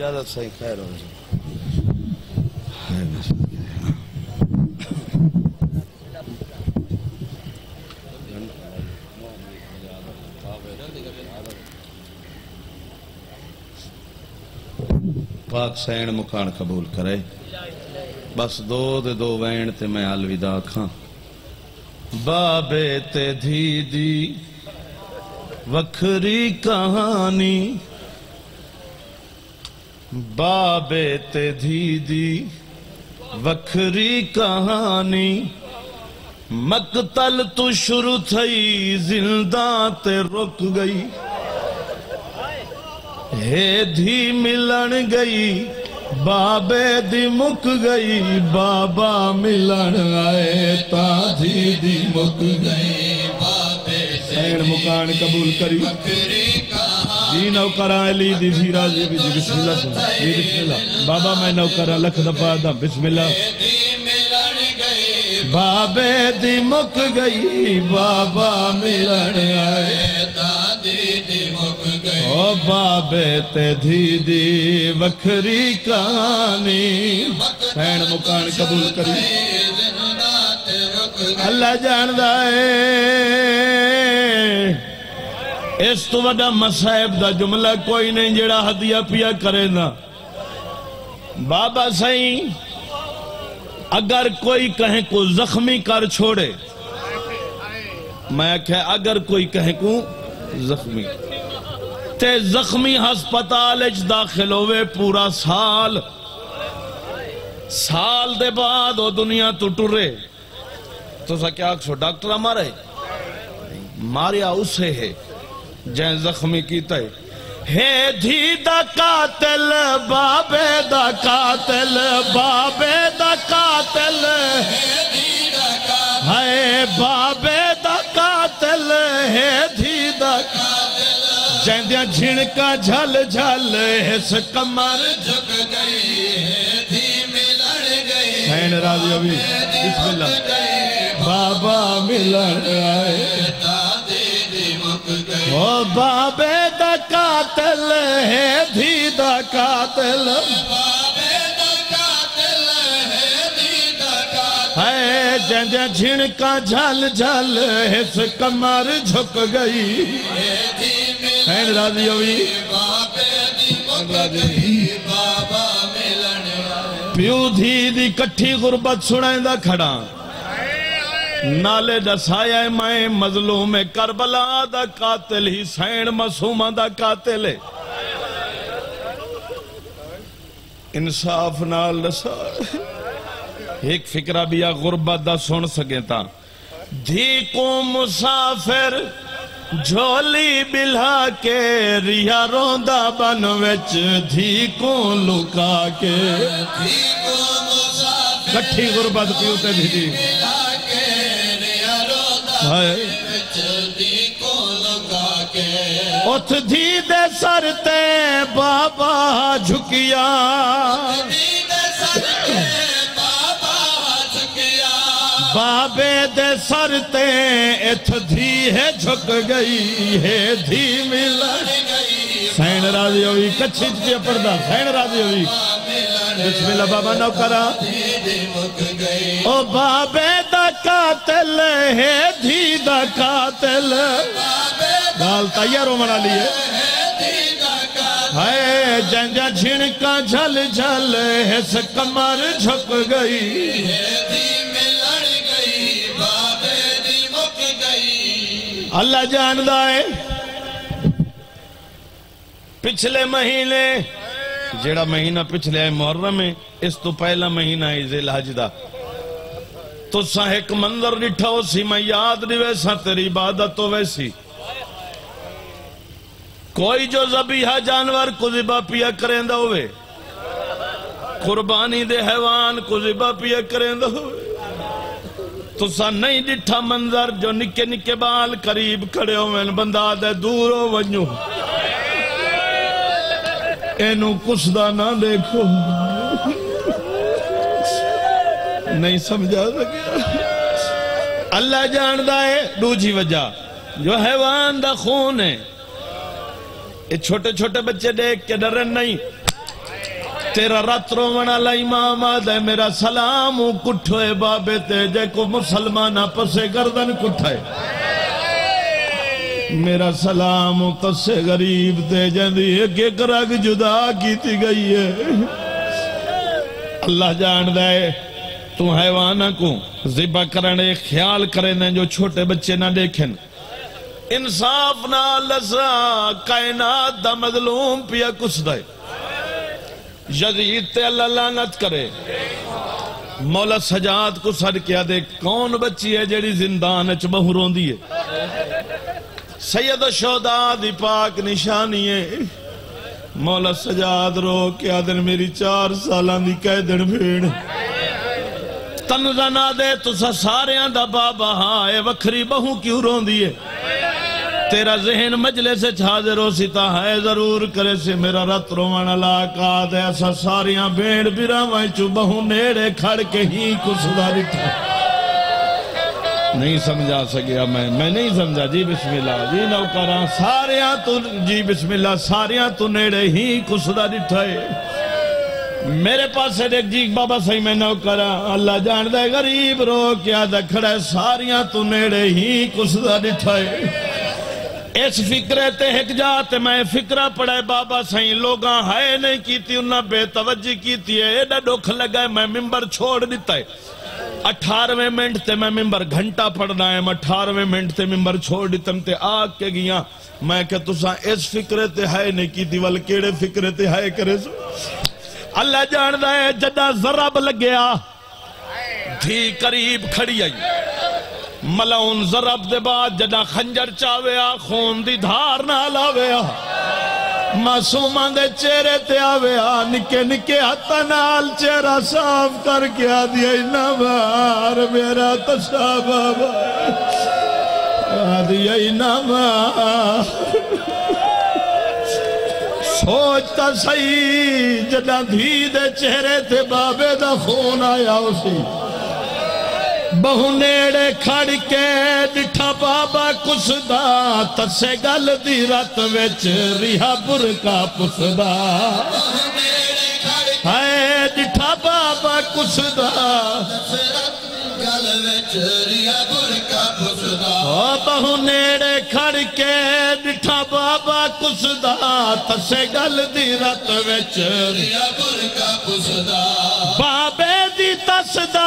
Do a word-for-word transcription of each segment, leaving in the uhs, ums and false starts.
इजाजत सही खैर पाक सैन मुकान कबूल करे। बस दो दे दो वैन ते मैं अलविदा खां। बाबे ते धी दी वखरी कहानी, बाबे ते धी दी वखरी कहानी। मकतल तो शुरू थई जिंदा ते रुक गई, हे धी मिलन गई बाबे दी मुक गई। बाबा मिलन आए ता धी दी मुक गई। बाबे सैन मुकान कबूल करी। जी नौकरा अली दी धीरा जी बिस्मिल्ला बिस्मिल्ला। बाबा मैं नौकरा लख दफा दा बिस्मिल्ला। बाबे दी मुक गई बाबा मिलन आए ता ओ बाबे ते धी दी वखरी कहानी। भैन मुकान कबूल करी। अल्लाह जानदा है इस तो वड्डा मसाइब दा जुमला कोई नहीं जेड़ा हदिया पिया करे ना। बाबा सही अगर कोई कहे को जख्मी कर छोड़े, मैं क्या अगर कोई कहे को जख्मी ते जख्मी हस्पताल दाखिल होवे पूरा साल, साल दे बाद वो दुनिया तो टुरे तो क्या सो डॉक्टर मारे मारिया उसे है जै जख्मी किया है। धी दा कातिल बाबे दा कातिल बाबे दा कातिल है बाबे दा कातिल है धी दा जैंदिया झिणका झल झल हिस कमर झुक गई है धी मिलन गई। सैन राजी अभी बिस्मिल्लाह। बाबा मिलन आए ता धी दी मुक गई। ओ बाबे दा कातिल है धी दा कातिल बाबे दा कातिल है धी दा कातिल है जैंदिया झिणका झल झल हिस कमर झुक गई। राजी होगी प्यू धी दी कट्ठी गुरबत सुना खड़ा नाले दसाया मैं मजलूम करबला दा कातिल ही सैन मासूमा दा कातिल। इंसाफ नाल दसा एक फिकरा भी आ गुरबत दा सुन सके ता धी को मुसाफिर झोली बिल्हा के रिया रोंदा बन विच धी को लुका के कट्ठी गुरबत क्यों ते धी उठ धी दे सर ते बाबा झुकिया बाबे दे सर ते इथ धी है झुक गई है धी मिलन गई। सैन राजी हुई कच्छी जी पर्दा। सैन राजी हुई बिस्मिल्लाह। बाबा नौकरा ओ बाबे दा कातिल है धी दा कातिल गाल तैयार मना लिए है जंजा झिणका झल झल हिस कमर झुक गई। अल्लाह जानदा है पिछले महीने जेड़ा महीना पिछले मुहर्रम है इस तो पहला महीना है जिल हज दा तुसा एक मंजर डिठा सी मैं याद नहीं वैसा तेरी इबादत तो वैसी कोई जो जबीहा जानवर कुजिबा पिया करेंदा होवे कुर्बानी दे हैवान कुजिबा पिया करेंदा होवे तुसा नहीं डिठा मंजर जो निके निके बाल करीब खड़े होवे बंदा दे दूर हो वजू एनू कुसदा ना देखो नहीं समझा सकिया। अल्लाह जानदा है दूजी वजह जो हैवान दा खून है ये छोटे छोटे बच्चे देख के डरन नहीं तेरा रत रोवण वाला इमाम आदा मेरा सलाम कुठोए बाबे ते जे को मुसलमान पसे गर्दन कुठाए मेरा सलाम तसे गरीब ते जंदी एक एक रग जुदा कीती गई है। अल्लाह जानदा है तू हैवाना को ज़िबा करने ख्याल करे ने जो छोटे बच्चे ना देखें इंसाफ ना लजा कायनात दा मजलूम पिया कुसदा है यजीद ते अल्लाह लानत करे मौला सजाद को सड़ क्या दे कौन बच्ची है जेड़ी जिंदान च बहू रोंदी है सैयद शोदा दी पाक निशानी है मौला सजाद रो क्या दिन मेरी चार साल दी कैदन भेड़ तनुजा ना दे तुसा सारिया दा बाबा हां ए वखरी बहू क्यों रोंदी है तेरा जहन मजले से हाजिर हो सीता है जरूर करे से मेरा रत रोवण लाका दे असा सारिया भेड़ बिरावां चु बहु नेड़े खड़ के ही कुछ सुधारिता नहीं समझा सकिया मैं मैं नहीं समझा जी बिस्मिल्लाह जी नौकरां सारिया तू जी बिस्मिल्लाह सारिया तू नेड़े ही कुछ सुधारिता है मेरे पास एक जी बाबा सही मैं नौकरां अल्लाह जानदा है गरीब रो क्या दखड़ा सारिया तू नेड़े ही कुछ सुधारिता है इस फिक्रे ते हिक जात मैं फिक्रा पढ़ाए बाबा साईं लोगा है नहीं कीती उन्ना बेतवज्जी कीती है एडा दुख लगा है मैं मिंबर छोड़ दिता है अठारहवें मिनट ते मैं मिंबर घंटा पढ़ना है अठारहवें मिनट ते मिंबर छोड़ दिता ते आग के गिया मैं के तुसा इस फिक्रे ते है नहीं कीती वल केड़े फिक्रे ते है करे अल्लाह जानदा है जदा जरब लगया धी करीब खड़ी आई मलाउन जरब दे बाद जदा खंजर चावेया खून दी धार ना लावेया मासूमा दे चेहरे ते आवेया निके निके हत्था नाल चेहरा साफ करके आ दिया इन्ना बार मेरा तसा बाबा आ दिया इन्ना बार सोचता सही जदा धी दे चेहरे ते बाबे दा खून आया उसी बहु नेड़े खड़ के डिठा बाबा कुसदा तसे गल दी रत विच रिहा बुरका पुसदा है डिठा बाबा कुसदा बहु नेड़े खड़ के डिठा बाबा कुसदा तसे गल दी रत विच रिहा बुरका पुसदा बाबे दी तसदा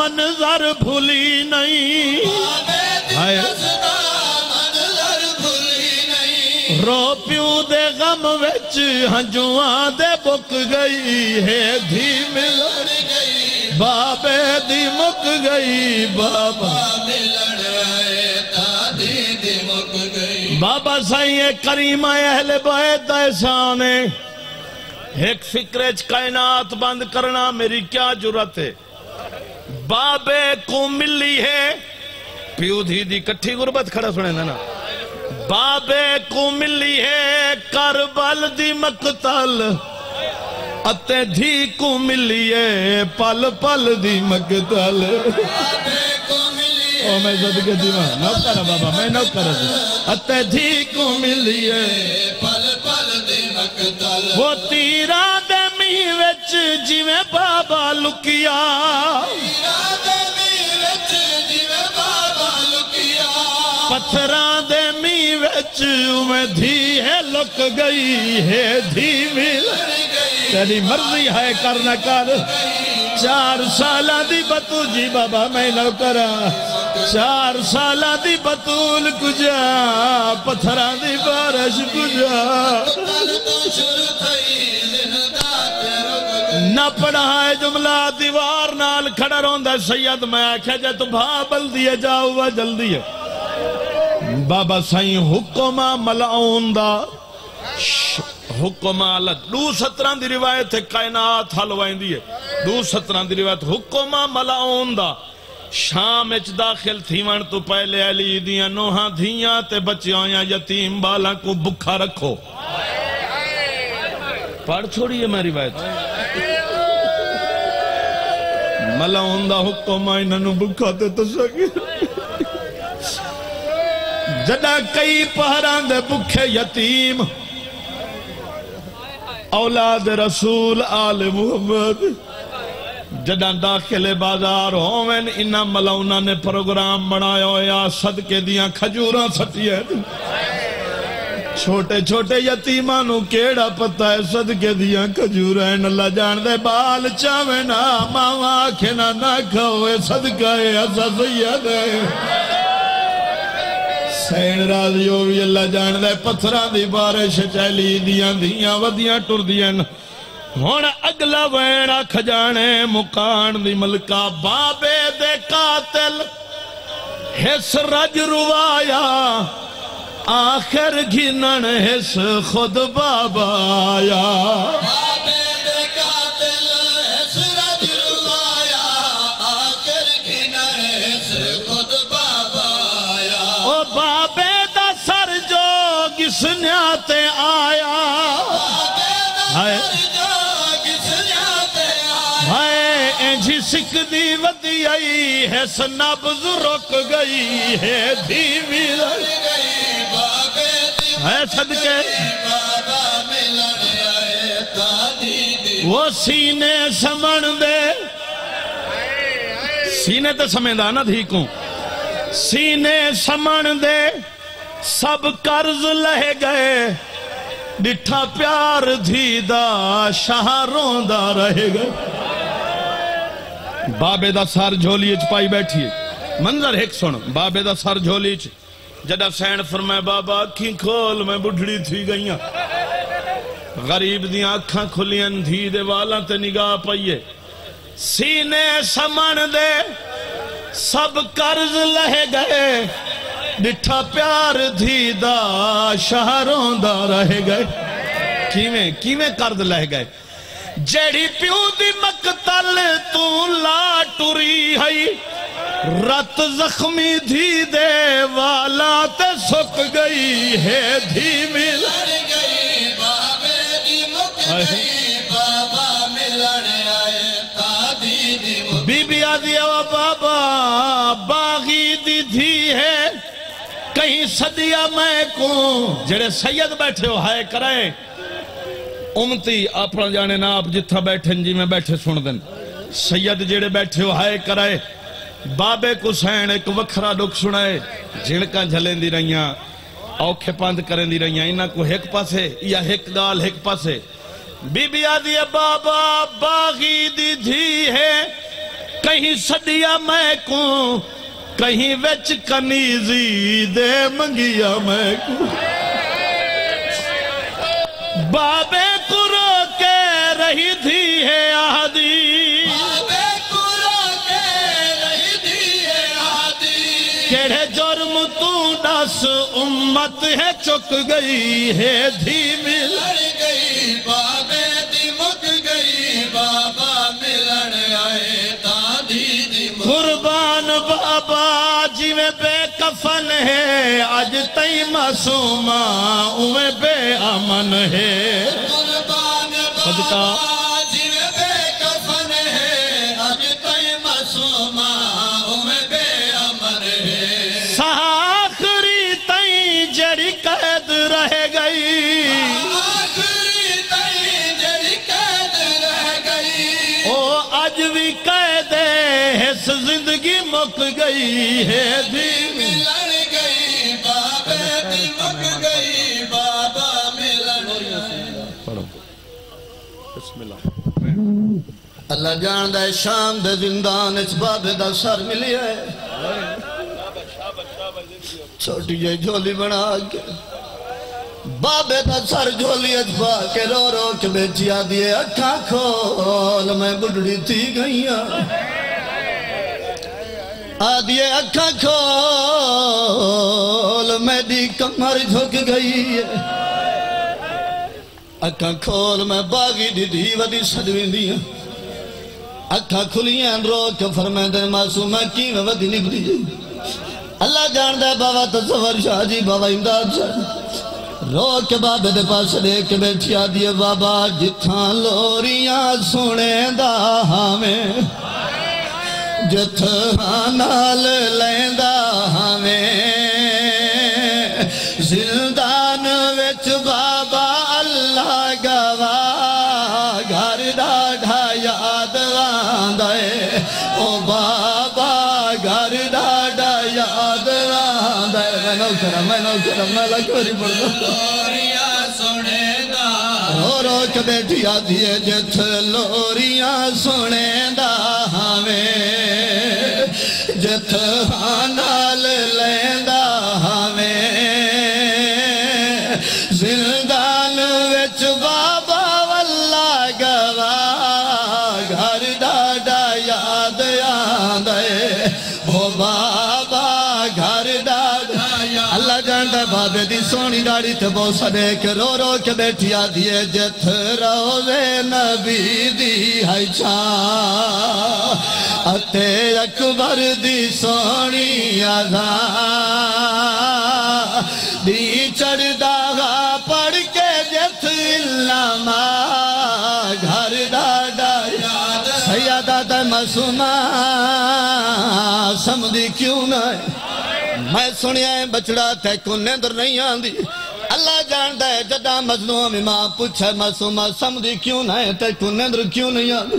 मंजर भूली नहीं हाय मंजर भूली नहीं रो प्यू दे गम विच हंजुआ दे बुक गई है धी मिलन गई बाबे दी मुक गई बाबा मिलन आए तादी दी मुक गई बाबा साईं करीमा अहले बैत दा एहसान एक फिक्रे च कायनात बंद करना मेरी क्या जरूरत है बाबे को मिली है प्यू धी दी कट्ठी गुरबत खड़ा सुने ना, ना। बाबे को मिली है करबल दी मकतल अते धी को मिली है पल पल दी मकतल ओ मैं सदके दीवान नौ करा बाबा मैं नौ करा अते धी को मिली है पल पल दी मकतल वो तीरा दे मीह विच जिवें बाबा लुकिया पत्थरां दे मींह विच उमें धी है लुक गई है धी मिल तेरी मर्जी है कर न कर चार साल दी बतू जी बाबा मैं न करा चार साल दी बतूल गुजा पत्थरां दी बारिश गुजा ना पढ़ाए जुमला दीवार नाल खड़ा रौंदा सैयद मैं आख्या जे तू भा बलदी है जा हुआ जल्दी है बाबा साईं हुक्मा मलाउन दा हुक्मा लत दू सत्रां दी रिवायत है कायनात हलवाईंदी है दू सत्रां दी रिवायत हुक्मा मलाउन दा शाम विच दाखिल थीवण तो पहले अली दियां नोहां धीयां ते बच्चियां या यतीम बालां को भुखा रखो पढ़ छोड़ी है मैं रिवायत मलाउन दा हुक्मा इन्हां भुखा ते तसकी जदा कई पहरां दे भुखे यतीम औलाद रसूल आले मुहम्मद जदा दाखिले बाजार होवेन इना मलाउना ने प्रोग्राम बनाया होया सदके दियां खजूरां सटिया छोटे छोटे यतीमां नू केड़ा पता है सदके दियां खजूरां अल्लाह जानदे बाल चावे ना मावा आखे ना ना खाओ सदका है असा सैयद है सैन राजी हो भी अल्लाह जानदा पत्थर की बारिश चैली दियां दियां वधियां टुरदियां हुण अगला वेड़ा खजाने मुकान दी मलका बाबे दे कातिल हिस रज रुवाया आखिर घिनन हिस खुद बाबा आया बाबे दे कातिल हिस रज रुवाया आखिर घिनन हिस खुद बाबा आया ओ बाबे दा सर जो किसने ते आया हाय सिकदी वधी आई है सनब्ज रुक गई है धीमी लग गई बाबे दी है सदके बाबा मिलन आए तादी दी वो सीने समण दे सीने तो समझदा ना ठीक हूं सीने समण दे सब कर्ज लह गए डिठा प्यार धी दा शहरों दा रह गए बाबे दा सर झोली च पाई बैठी है मंजर एक सुन बाबे दा सर झोली च जदा सैन फरमाए बाबा अखी खोल मैं बुढ़ड़ी थी गई गरीब दियां अखां खुलियां धी दे वाला ते निगाह पाइए सीने समण दे सब कर्ज लह गए डिठा प्यार धी दा शहरों दा रह गए किवें किवें कर्ज लह गए जड़ी प्यू दी मकतल तू ला टुरी हई रत जख्मी धी दे वाला ते सुक गई है धी मिलन गई बाबे दी मुक गई बाबा मिलन आए तादी दी बीबी आदी ओ बाबा बागी दी धी है कहीं सदिया मैं को जड़े सैयद बैठे हो हाय करे उमती अपना जाने ना आप जिथा बैठे जी में बैठे सुन दें सैयद जेड़े बैठे हो हाय कराए बाबे कुसैन एक वखरा दुख सुनाए झिड़कां झलेंदी रहियां औखे पंद करेंदी रहियां इन्हां को एक पासे या एक गाल एक पासे बीबी आदी बाबा बागी दी धी है कहीं सदिया मैं को कहीं विच कनीजी दे मंगिया मैं को बाबे को रोके रही थी है आदि बाबे को रोके रही थी है आदि केड़े जुर्म तू दस उम्मत है चुक गई है धी मिलन गई बाबे दी मुक गई बाबा मिलन आए तादी दी कुर्बान बाबा जिवें बेकफन है अज तई मासूमा उवे बेअमन है कुर्बान बाबा जिवें बेकफन है अज तई मासूमा उवे बेअमन है साखरी तई जड़ी कैद रह गई साखरी तई जड़ी कैद रह गई ओ अज भी कैद है जिंदगी मुक गई है धी मिलन गई बाबे दी मुक गई बाबा मिलन पढ़ो बिस्मिल्लाह अल्लाह जानदा है शाम दे जिंदान इस बाबे दा सर मिलिया है छोटी जी झोली बना के बाबे दा सर झोली इस पा के रो रो के बेचिया दिए अखां खोल मैं बुढ़ड़ी थी गई आदि अखा खोल मेरी कमर झुक गई अखा खोल मैं बागी दी वधी सदवींदी अखा खुलियां रो के फरमांदे मासूमा की मैं वधी निभदी अल्लाह जानदा बाबा तसवर शाह जी बाबा इमदाद शाह रो के बाबे दे पास देख के बैठी आदि बाबा जिथां लोरियां सुने दा हावें जथ नाल लैंदा हमें जिंदान विच बाबा अल्लाह गवाह ओ बाबा घर डाडा याद आंदा मैनू करम मैनू करम लख वारी पढ़दा रोक बैठी आदि जिथ लोरियां सुने दा हावे जिथ हां नाल लेंदा हावे जिंदान विच बाबा वल्ला गवा घर डाडा याद आंदा ए ओ बाबा घर डाडा अल्लाह जानदा बाबे दी सोनी दाढ़ी ते बौसा देख रो रो के बैठी आदि जिथ रोजे नबी दी है छां अते अकबर दी सोनी अदा दी चढ़दा पढ़ के जिथ इल्लामा घर डाडा याद सैयदा ते मासूमा समझी क्यों ना मैं सुनिया बछड़ा ते कोने दर नहीं आंदी अल्लाह जानता है जदा मजलूम इमाम पूछे मासूमा समझी क्यों ना है ते कोने दर क्यों नहीं आंदी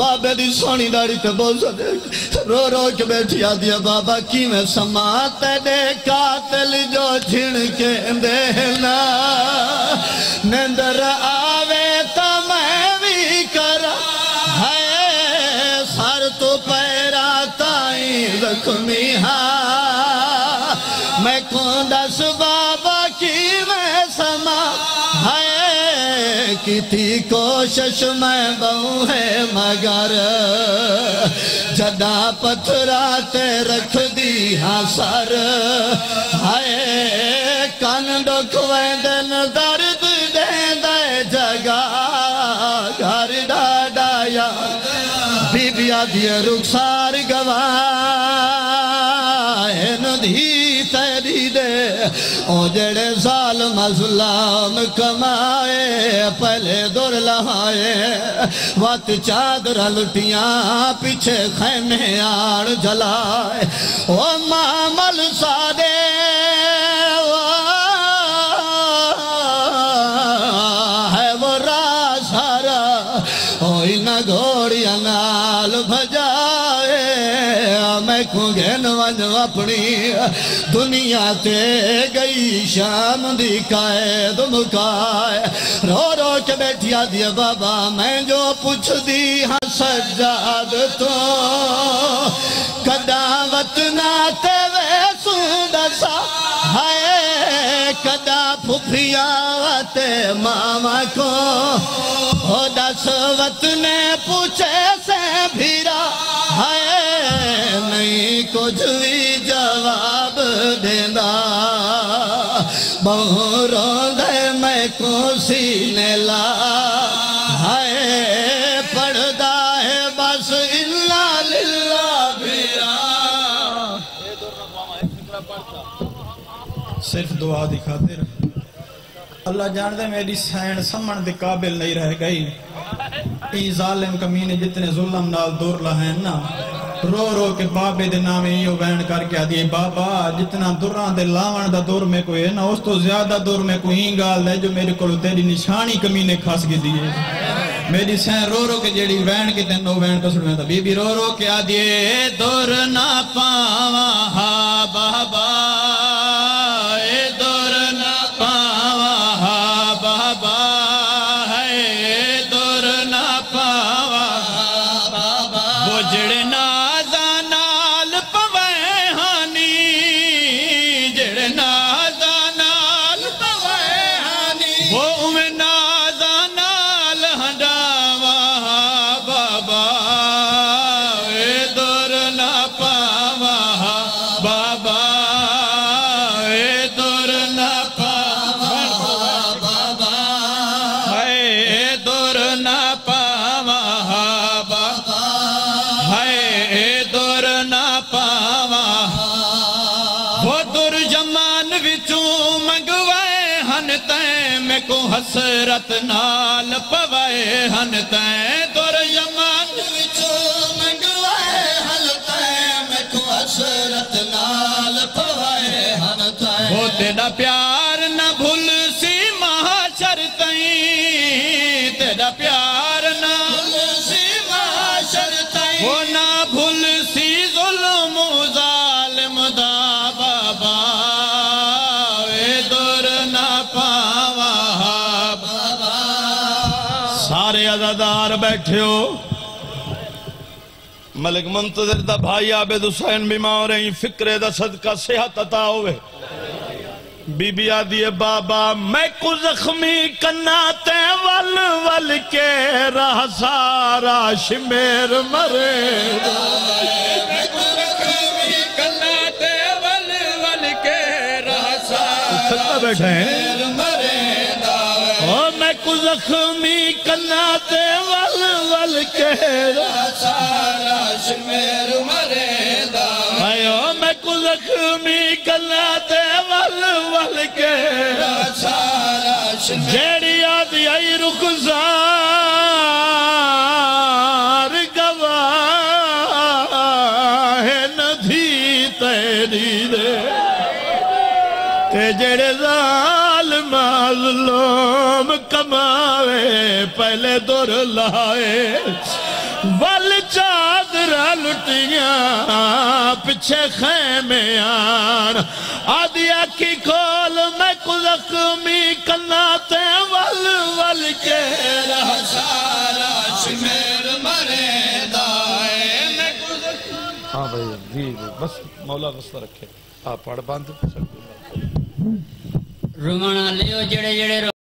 बाबे दी सोनी दाढ़ी ते बोल रो रो के बैठी आदि बाबा की मैं समा तेरे कातिल जो छिड़के देना नंदर आवे तो मैं भी करा है सर तो पैरा ताई जख्मी हा मैं को दस बाबा की मैं समा है किती कोशिश मैं बहु है मगर जदा पत्थरा ते रख दी हाँ सर है कन दुख दिन दर्द दे दे जगा घर डाडाया बीबी आदि रुखसार गवा नदी तेरी दे ओ जड़े साल मजलाम कमाए पहले दुर लहाए वत चादर लुटियां पीछे खैमे आड़ जलाए ओ मामल सादे है वो राज हरा ओ इना घोड़िया नाल भजा अपनी दुनिया ते गई शाम दी कायद मुकाए रो रो के बैठिया दिया बाबा मैं जो पूछ दी हां सजाद तो कदा वतना ते वे सुदसा है कदा फुफिया ते मामा को हो दस वतने पूछे से भीरा है नहीं कुछ भी जवाब देना बहु रोंद मैं को सीने ला है पढ़दा है बस इल्ला लिल्ला भीरा सिर्फ दुआ दिखाते अल्लाह जानते मेरी सैन समण के काबिल नहीं रह गई जालिम कमीने जितने जुल्म नाल दूर लाए ना रो रो के बाबे दे नाम इहो बयान करके आदि बाबा जितना दुरां दे लावण दा दूर में कोई है ना उस तो ज्यादा दूर में कोई गाल है जो मेरे को तेरी निशानी कमीने खस गई है मेरी सैन रो रो के जेड़ी वैन के तेनो वैन तो सुनवे ता बीबी रो रो के आदि दूर ना पावा हा बाबा हसरत नाल पवाए हन तैं दुर यमन विचों मंगवाए हन तैं मैं को हसरत नाल पवाए हन तैं वो तेरा प्यार न भूल सी महाशर तैं तेरा प्यार न भूल सी महाशर तैं वो ना बैठे हो। मलिक मुंतज़िर दा भाई आबेद हुसैन बीमार है, फिक्रे दा सदका सेहत अता होवे। बीबी आदि बाबा मैं को जख्मी कन्नाते वल वल के राह सारा शिमेर मरे, मैं को जख्मी कन्नाते वल वल के राह सारा बैठे मरे, और मैं को जख्मी कन्नाते वल वल के राह सारा शिमेर मरे, आयो मैं को जख्मी कन्नाते जेड़ी आदि आई रुखसार गवाह नदी तेरी दे, ते जेड़े जालिम ज़ुल्म कमावे पहले दुर लाए, वल चादरा लुटिया पिछे खेमे आन, आदि आखी खोल मैं कुज़ख्मी कन्नाते वल वल के राह सारा शिमेर मरे दाए। मैं हाँ भाई जी बस मौला वस्ता रखे आप पढ़ बांध सकते। रुमाना ले जड़े जड़े।